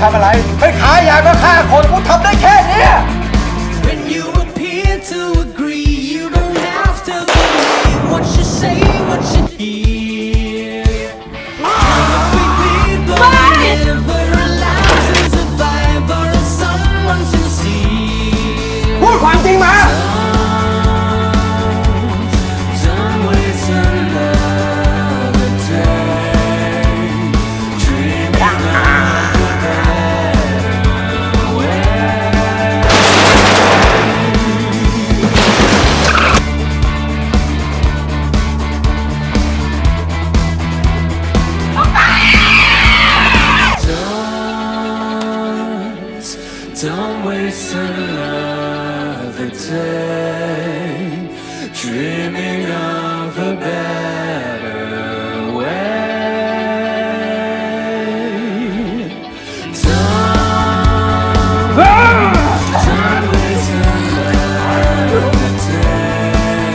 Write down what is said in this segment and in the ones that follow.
ทำอะไรไม่ขายยาก็ฆ่าคนกูทำได้แค่เนี้ยพูดความจริงมาDon't waste another day dreaming of a better way. Don't waste another day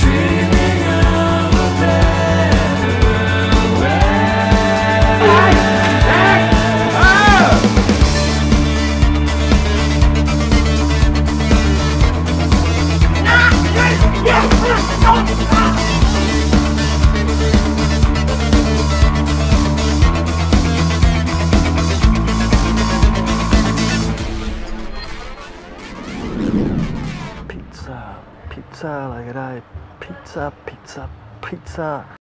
dreaming of a better way. Pizza อะไรก็ได้ pizza